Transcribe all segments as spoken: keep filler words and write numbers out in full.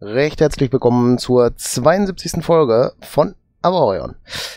Recht herzlich willkommen zur zweiundsiebzigsten Folge von Avorion.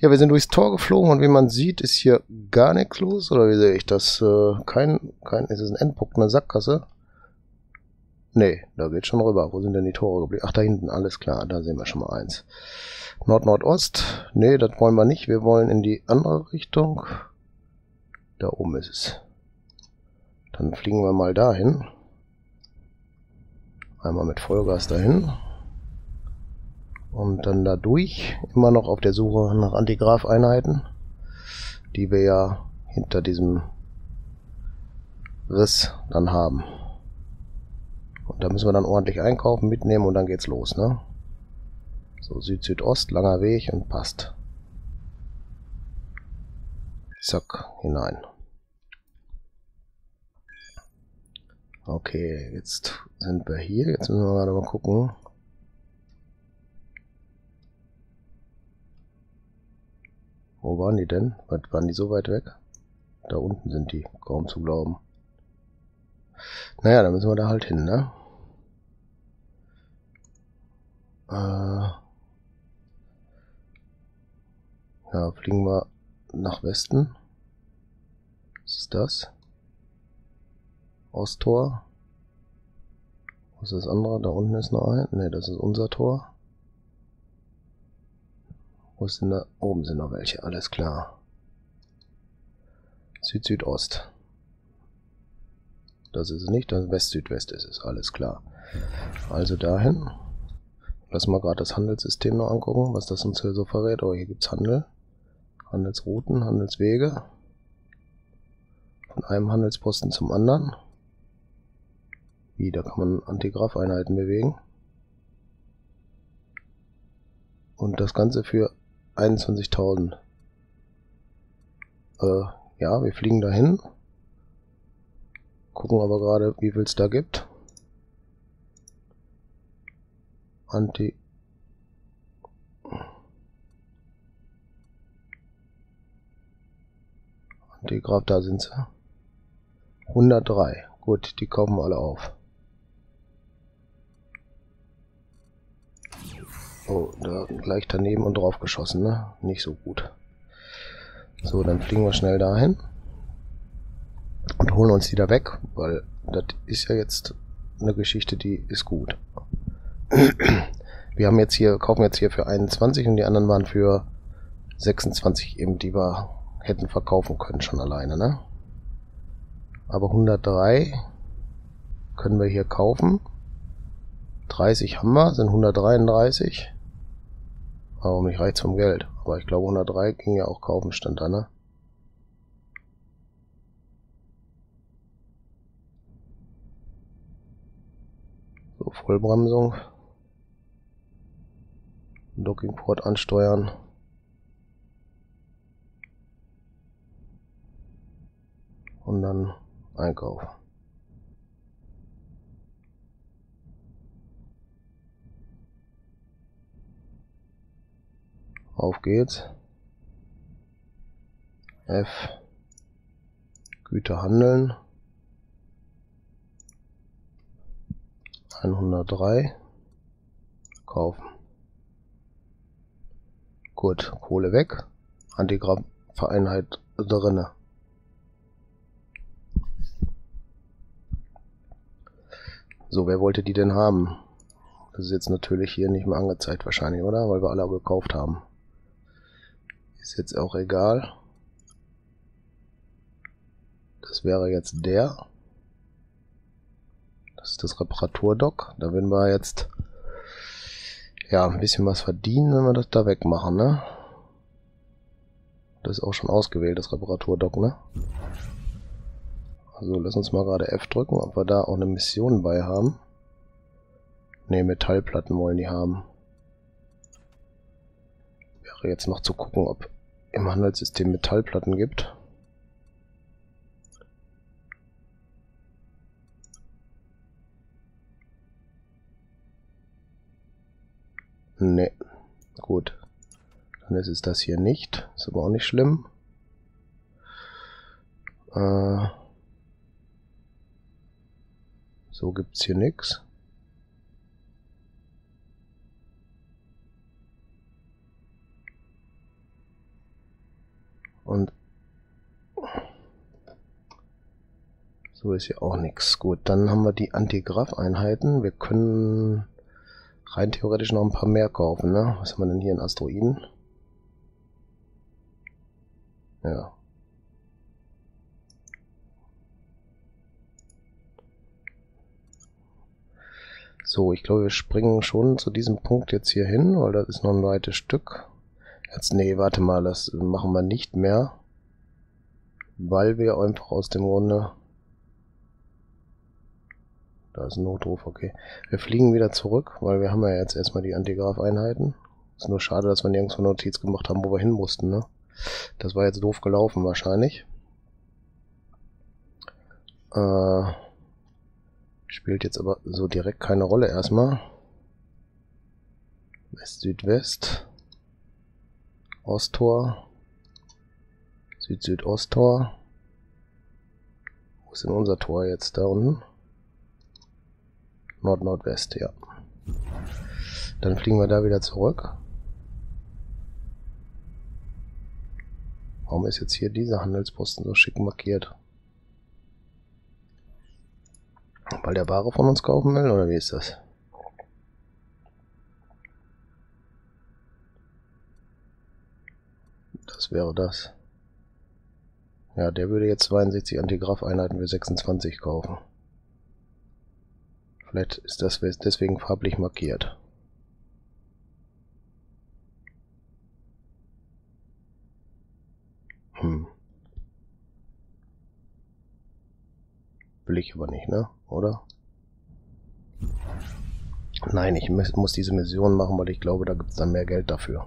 Ja, wir sind durchs Tor geflogen und wie man sieht, ist hier gar nichts los. Oder wie sehe ich das? Äh, kein, kein, ist es ein Endpunkt, eine Sackgasse? Nee, da geht's schon rüber. Wo sind denn die Tore geblieben? Ach, da hinten, alles klar, da sehen wir schon mal eins. Nord-Nordost. Nee, das wollen wir nicht. Wir wollen in die andere Richtung. Da oben ist es. Dann fliegen wir mal dahin. Einmal mit Vollgas dahin. Und dann da durch. Immer noch auf der Suche nach Antigrav-Einheiten. Die wir ja hinter diesem Riss dann haben. Und da müssen wir dann ordentlich einkaufen, mitnehmen und dann geht's los, ne? So, Süd-Südost, langer Weg und passt. Zack, hinein. Okay, jetzt sind wir hier. Jetzt müssen wir gerade mal gucken. Wo waren die denn? Waren die so weit weg? Da unten sind die, kaum zu glauben. Naja, dann müssen wir da halt hin, ne? Äh ja, fliegen wir nach Westen. Was ist das? Osttor. Was ist das andere? Da unten ist noch ein. Ne, das ist unser Tor. Wo ist denn da? Oben sind noch welche. Alles klar. Süd-Südost. Das ist es nicht. Das West-Südwest ist es. Alles klar. Also dahin. Lass mal gerade das Handelssystem noch angucken, was das uns hier so verrät. Oh, hier gibt es Handel. Handelsrouten, Handelswege. Von einem Handelsposten zum anderen. Wie, da kann man Antigrav-Einheiten bewegen. Und das Ganze für einundzwanzigtausend. Äh, ja, wir fliegen dahin. Gucken aber gerade, wie viel es da gibt. Anti... Antigrav, da sind sie. hundertdrei. Gut, die kaufen alle auf. Oh, da gleich daneben und drauf geschossen, ne? Nicht so gut. So, dann fliegen wir schnell dahin. Und holen uns die da weg, weil das ist ja jetzt eine Geschichte, die ist gut. Wir haben jetzt hier, kaufen jetzt hier für einundzwanzig und die anderen waren für sechsundzwanzig eben, die wir hätten verkaufen können schon alleine, ne? Aber hundertdrei können wir hier kaufen. dreißig haben wir, sind hundertdreiunddreißig. Aber mich reicht's vom Geld. Aber ich glaube, hundertdrei ging ja auch kaufen, stand da, ne? So, Vollbremsung. Dockingport ansteuern. Und dann einkaufen. Auf geht's. F. Güter handeln. hundertdrei. Kaufen. Gut, Kohle weg. Antigrav-Einheit drinne. So, wer wollte die denn haben? Das ist jetzt natürlich hier nicht mehr angezeigt wahrscheinlich, oder? Weil wir alle gekauft haben. Ist jetzt auch egal. Das wäre jetzt der. Das ist das Reparaturdock. Da werden wir jetzt ja ein bisschen was verdienen, wenn wir das da wegmachen, ne? Das ist auch schon ausgewählt, das Reparaturdock, ne? Also lass uns mal gerade F drücken, ob wir da auch eine Mission bei haben. Ne, Metallplatten wollen die haben. Wäre jetzt noch zu gucken, ob im Handelssystem Metallplatten gibt. Ne, gut. Dann ist es das hier nicht. Ist aber auch nicht schlimm. Äh, so gibt es hier nichts. So ist hier auch nichts. Gut, dann haben wir die Antigrav-Einheiten. Wir können rein theoretisch noch ein paar mehr kaufen, ne? Was haben wir denn hier in Asteroiden? Ja. So, ich glaube, wir springen schon zu diesem Punkt jetzt hier hin, weil das ist noch ein weites Stück. Jetzt, nee, warte mal, das machen wir nicht mehr, weil wir einfach aus dem Grunde... Da ist ein Notruf, okay. Wir fliegen wieder zurück, weil wir haben ja jetzt erstmal die Antigrav-Einheiten. Ist nur schade, dass wir nirgends eine Notiz gemacht haben, wo wir hin mussten, ne? Das war jetzt doof gelaufen wahrscheinlich. Äh, spielt jetzt aber so direkt keine Rolle erstmal. West, Südwest. Osttor. Süd-Südosttor. Wo ist denn unser Tor jetzt? Da unten. Nord-Nordwest, ja. Dann fliegen wir da wieder zurück. Warum ist jetzt hier dieser Handelsposten so schick markiert? Weil der Ware von uns kaufen will, oder wie ist das? Das wäre das. Ja, der würde jetzt zweiundsechzig Antigrav-Einheiten für sechsundzwanzig kaufen. Vielleicht ist das deswegen farblich markiert. Hm. Will ich aber nicht, ne? Oder? Nein, ich muss diese Mission machen, weil ich glaube, da gibt es dann mehr Geld dafür.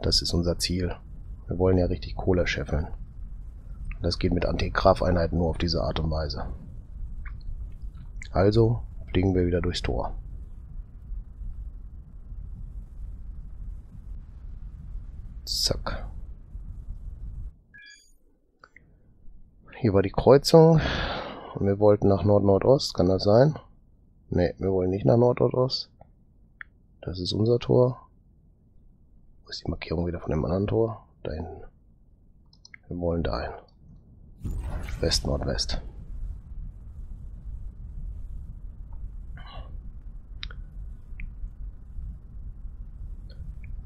Das ist unser Ziel. Wir wollen ja richtig Kohle scheffeln. Das geht mit Antigrav-Einheiten nur auf diese Art und Weise. Also fliegen wir wieder durchs Tor. Zack. Hier war die Kreuzung. Und wir wollten nach Nord-Nordost. Kann das sein? Ne, wir wollen nicht nach Nord-Nordost. Das ist unser Tor. Wo ist die Markierung wieder von dem anderen Tor? Da hinten. Wir wollen dahin. West-Nordwest.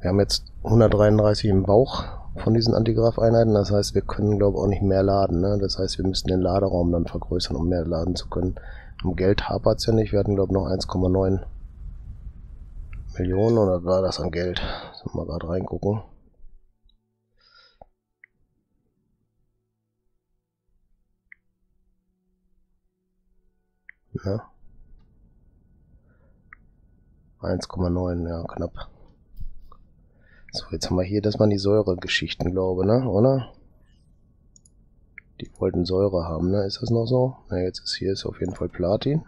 Wir haben jetzt hundertdreiunddreißig im Bauch von diesen Antigrav-Einheiten, das heißt, wir können, glaube ich, auch nicht mehr laden, ne? Das heißt, wir müssen den Laderaum dann vergrößern, um mehr laden zu können. Um Geld hapert es ja nicht, wir hatten, glaube ich, noch eins Komma neun Millionen, oder war das an Geld? Sollen wir mal gerade reingucken. Ja. eins Komma neun, ja, knapp. So, jetzt haben wir hier, das waren die Säure-Geschichten, glaube, ne? Oder? Die wollten Säure haben, ne? Ist das noch so? Na, jetzt ist hier ist auf jeden Fall Platin.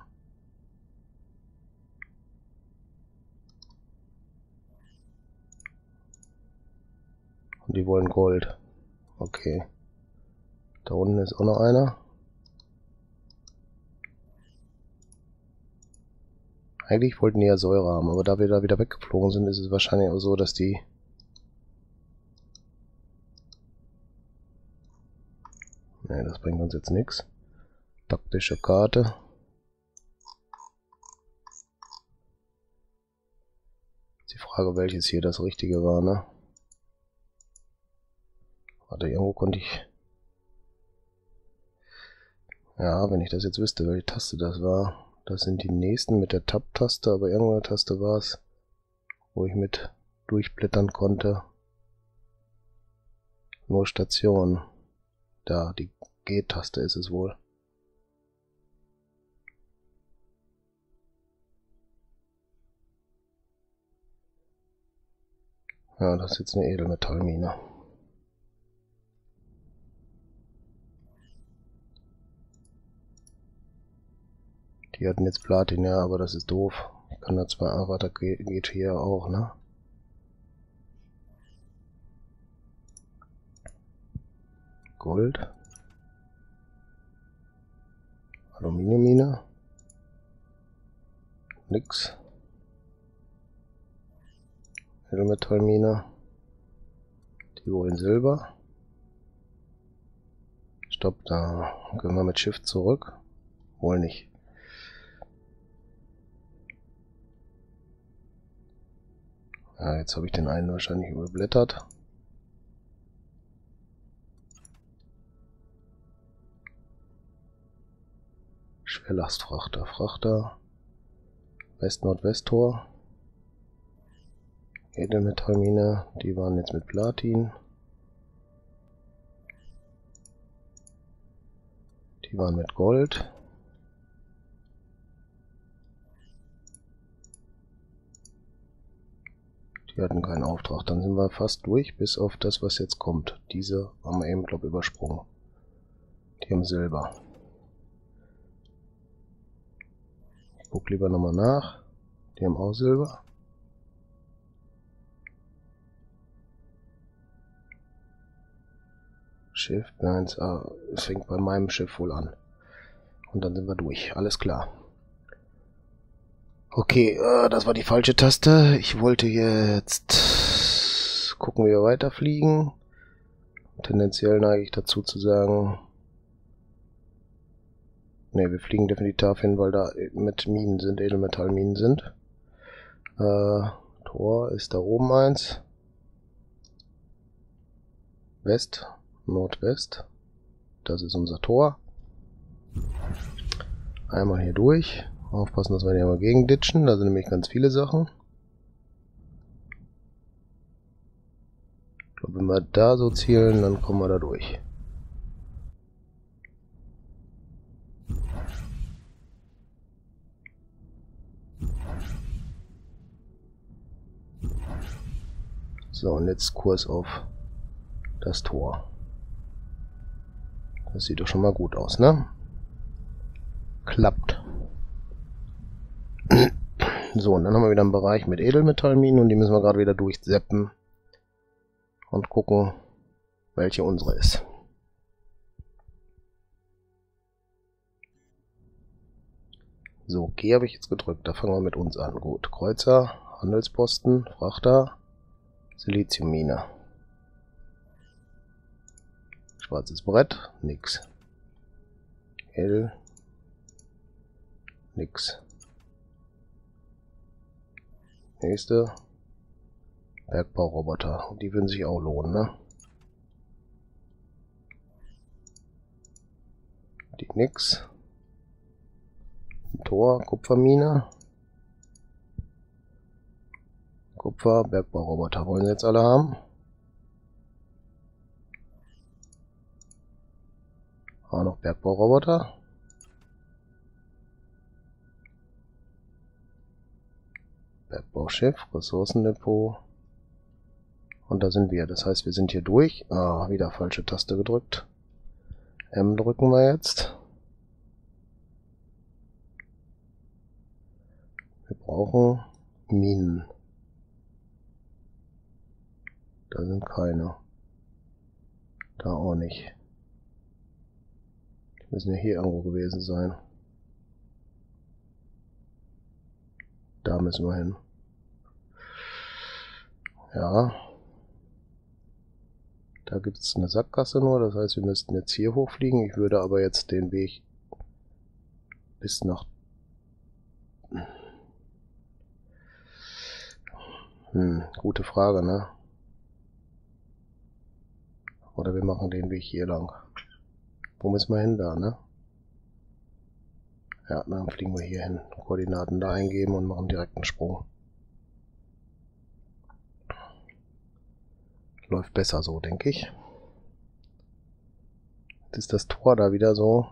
Und die wollen Gold. Okay. Da unten ist auch noch einer. Eigentlich wollten die ja Säure haben, aber da wir da wieder weggeflogen sind, ist es wahrscheinlich auch so, dass die... Ne, das bringt uns jetzt nichts. Taktische Karte. Ist die Frage, welches hier das Richtige war, ne? Warte, irgendwo konnte ich... Ja, wenn ich das jetzt wüsste, welche Taste das war. Das sind die nächsten mit der Tab-Taste, aber irgendeine Taste war es, wo ich mit durchblättern konnte. Nur Station. Da, die G-Taste ist es wohl. Ja, das ist jetzt eine Edelmetallmine. Die hatten jetzt Platin, ja, aber das ist doof. Ich kann da zwei Avatar, geht hier auch, ne? Gold. Aluminiummine. Nix. Edelmetallmine. Die wollen Silber. stopp, da können wir mit Shift zurück. Wohl nicht. Ja, jetzt habe ich den einen wahrscheinlich überblättert. Schwerlastfrachter, Frachter, West-Nordwest-Tor, Edelmetallmine, die waren jetzt mit Platin, die waren mit Gold, die hatten keinen Auftrag, dann sind wir fast durch, bis auf das, was jetzt kommt. Diese haben wir eben, glaube ich, übersprungen. Die haben Silber. Guck lieber nochmal nach. Die haben auch Silber. Schiff, nein, es ah, fängt bei meinem Schiff wohl an. Und dann sind wir durch. Alles klar. Okay, äh, das war die falsche Taste. Ich wollte jetzt gucken, wie wir weiterfliegen. Tendenziell neige ich dazu zu sagen... Ne, wir fliegen definitiv hin, weil da mit Minen sind, Edelmetallminen sind. Äh, Tor ist da oben eins. West, Nordwest. Das ist unser Tor. Einmal hier durch. Aufpassen, dass wir hier mal gegenditschen. Da sind nämlich ganz viele Sachen. Ich glaube, wenn wir da so zielen, dann kommen wir da durch. So, und jetzt Kurs auf das Tor. Das sieht doch schon mal gut aus, ne? Klappt. So, und dann haben wir wieder einen Bereich mit Edelmetallminen und die müssen wir gerade wieder durchseppen und gucken, welche unsere ist. So, okay, habe ich jetzt gedrückt. Da fangen wir mit uns an. Gut, Kreuzer, Handelsposten, Frachter... Siliziummine. Schwarzes Brett. Nix. L. Nix. Nächste. Bergbauroboter. Die würden sich auch lohnen, ne? Die nix. Tor. Kupfermine. Kupfer, Bergbauroboter wollen sie jetzt alle haben. Auch noch Bergbauroboter. Bergbauschiff, Ressourcendepot. Und da sind wir. Das heißt, wir sind hier durch. Ah, wieder falsche Taste gedrückt. M drücken wir jetzt. Wir brauchen Minen. Da sind keine. Da auch nicht. Die müssen ja hier irgendwo gewesen sein. Da müssen wir hin. Ja. Da gibt es eine Sackgasse nur, das heißt, wir müssten jetzt hier hochfliegen. Ich würde aber jetzt den Weg bis nach... Hm, gute Frage, ne? Oder wir machen den Weg hier lang. Wo müssen wir hin? Da, ne? Ja, dann fliegen wir hier hin. Koordinaten da eingeben und machen direkt einen Sprung. Läuft besser so, denke ich. Jetzt ist das Tor da wieder so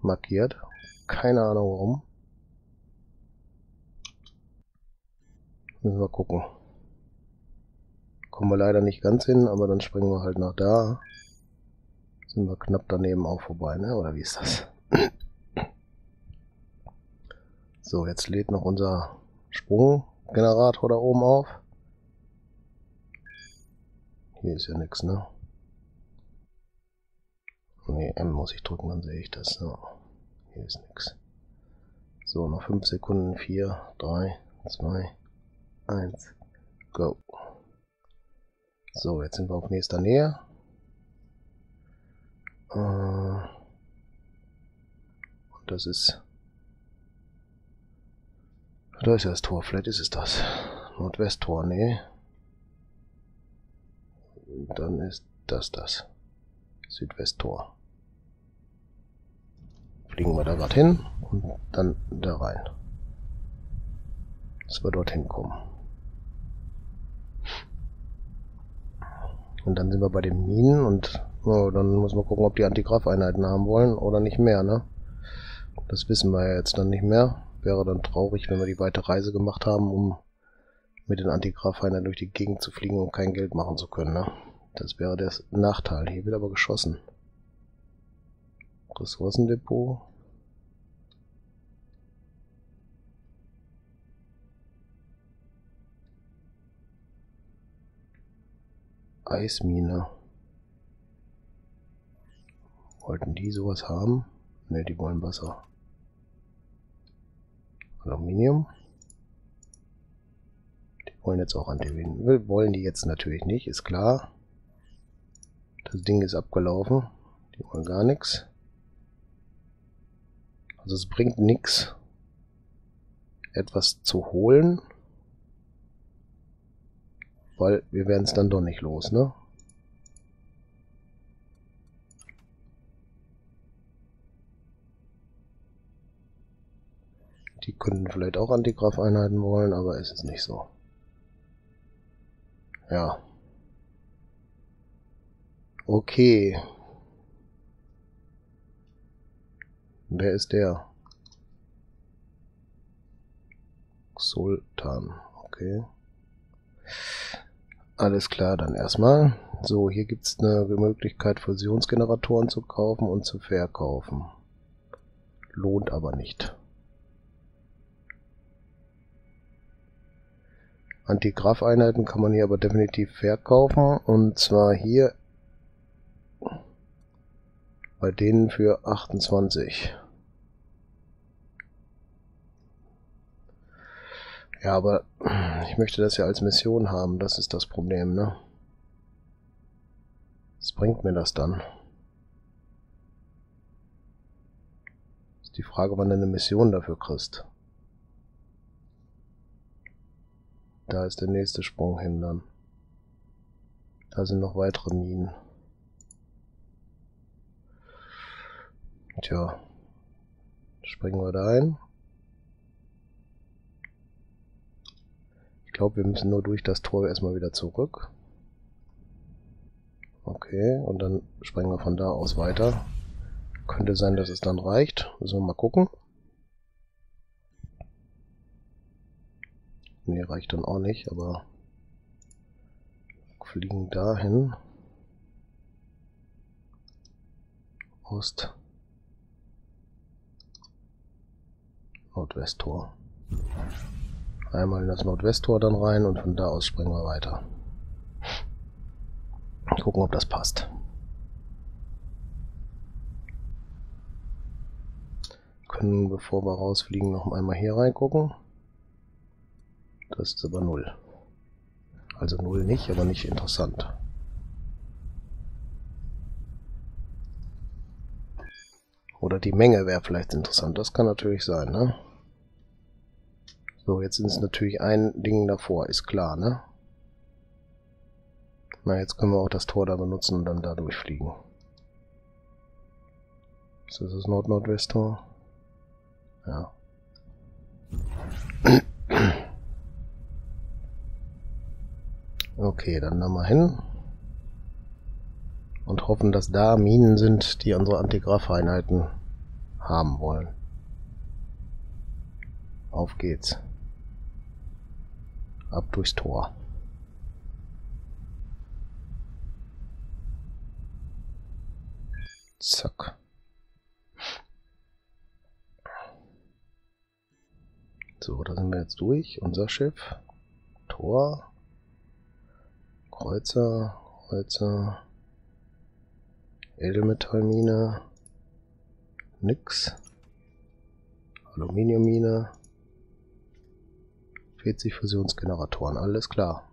markiert. Keine Ahnung warum. Müssen wir gucken. Kommen wir leider nicht ganz hin, aber dann springen wir halt nach da. Sind wir knapp daneben auch vorbei, ne? Oder wie ist das? So, jetzt lädt noch unser Sprunggenerator da oben auf. Hier ist ja nichts, ne? Ne, M muss ich drücken, dann sehe ich das. So. Hier ist nichts. So, noch fünf Sekunden. vier, drei, zwei, eins, go. So, jetzt sind wir auf nächster Nähe. Äh das ist... Da ist ja das Tor, vielleicht ist es das. Nordwesttor, nee. Und dann ist das das. Südwesttor. Fliegen wir da gerade hin und dann da rein. Dass wir dorthin kommen. Und dann sind wir bei den Minen und oh, dann muss man gucken, ob die Antigrav-Einheiten haben wollen oder nicht mehr, ne? Das wissen wir ja jetzt dann nicht mehr. Wäre dann traurig, wenn wir die weite Reise gemacht haben, um mit den Antigrav-Einheiten durch die Gegend zu fliegen und kein Geld machen zu können, ne? Das wäre der Nachteil. Hier wird aber geschossen. Ressourcendepot. Eismine. Wollten die sowas haben? Ne, die wollen Wasser. Aluminium. Die wollen jetzt auch Antigrav. Wollen die jetzt natürlich nicht, ist klar. Das Ding ist abgelaufen. Die wollen gar nichts. Also es bringt nichts, etwas zu holen. Weil wir werden es dann doch nicht los, ne? Die könnten vielleicht auch Antigrav-Einheiten wollen, aber es ist nicht so. Ja. Okay. Wer ist der? Sultan. Okay. Alles klar, dann erstmal. So, hier gibt es eine Möglichkeit, Fusionsgeneratoren zu kaufen und zu verkaufen. Lohnt aber nicht. Antigrav-Einheiten kann man hier aber definitiv verkaufen. Und zwar hier bei denen für achtundzwanzig. Ja, aber ich möchte das ja als Mission haben, das ist das Problem, ne? Was bringt mir das dann? Ist die Frage, wann du eine Mission dafür kriegst. Da ist der nächste Sprung hin dann. Da sind noch weitere Minen. Tja, springen wir da ein. Ich glaube, wir müssen nur durch das Tor erstmal wieder zurück. Okay, und dann springen wir von da aus weiter. Könnte sein, dass es dann reicht. Müssen wir mal gucken. Ne, reicht dann auch nicht, aber fliegen dahin. Ost. Nordwesttor. Einmal in das Nordwesttor dann rein und von da aus springen wir weiter. Gucken, ob das passt. Können, bevor wir rausfliegen, noch einmal hier reingucken. Das ist aber null. Also null nicht, aber nicht interessant. Oder die Menge wäre vielleicht interessant. Das kann natürlich sein, ne? So, jetzt ist natürlich ein Ding davor, ist klar, ne? Na, jetzt können wir auch das Tor da benutzen und dann da durchfliegen. Ist das das Nord-Nordwest-Tor? Ja. Okay, dann da mal hin. Und hoffen, dass da Minen sind, die unsere Antigrav-Einheiten haben wollen. Auf geht's. Ab durchs Tor. Zack. So, da sind wir jetzt durch. Unser Schiff. Tor. Kreuzer. Kreuzer. Edelmetallmine. Nix. Aluminiummine. vierzig Fusionsgeneratoren, alles klar.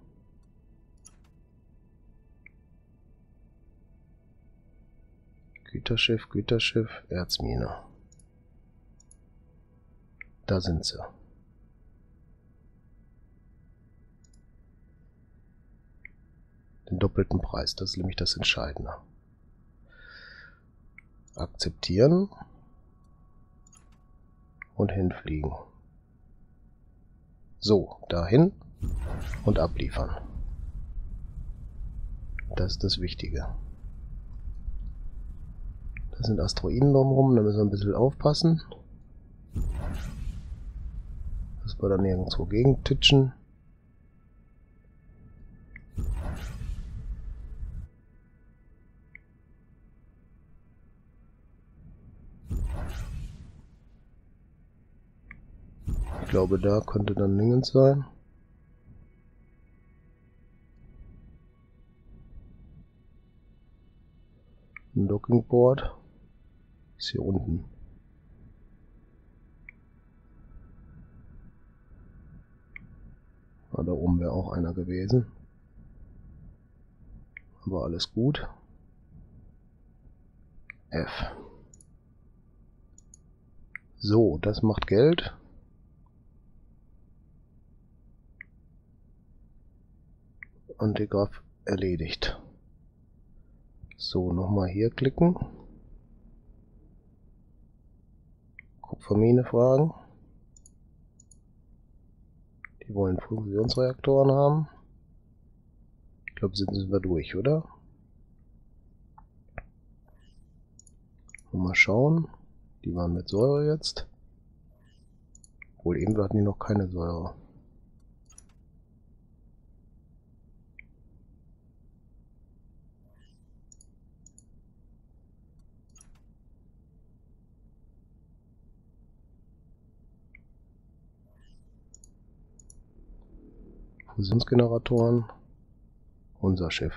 Güterschiff, Güterschiff, Erzmine. da sind sie. Den doppelten Preis, das ist nämlich das Entscheidende. Akzeptieren und hinfliegen. So, dahin und abliefern. Das ist das Wichtige. Da sind Asteroiden drumherum, da müssen wir ein bisschen aufpassen. Dass wir da nirgendwo gegentitschen. Ich glaube, da könnte dann nirgends sein. Ein Docking Board ist hier unten. Ah, da oben wäre auch einer gewesen. Aber alles gut. F. So, das macht Geld. Antigrav erledigt. So, nochmal hier klicken. Kupfermine fragen. Die wollen Fusionsreaktoren haben. Ich glaube, sind wir durch, oder? Mal schauen. Die waren mit Säure jetzt. Obwohl, eben hatten die noch keine Säure. Fusionsgeneratoren. Unser Schiff.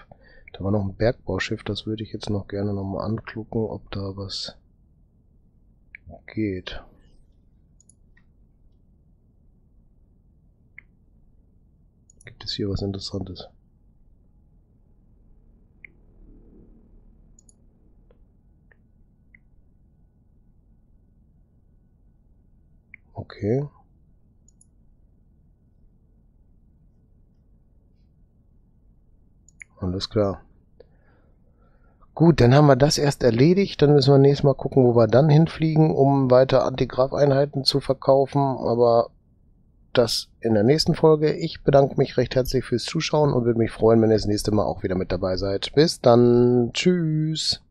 Da war noch ein Bergbauschiff, das würde ich jetzt noch gerne nochmal angucken, ob da was geht. Gibt es hier was Interessantes? Okay. Alles klar. Gut, dann haben wir das erst erledigt. Dann müssen wir nächstes Mal gucken, wo wir dann hinfliegen, um weiter Antigrav-Einheiten zu verkaufen. Aber das in der nächsten Folge. Ich bedanke mich recht herzlich fürs Zuschauen und würde mich freuen, wenn ihr das nächste Mal auch wieder mit dabei seid. Bis dann. Tschüss.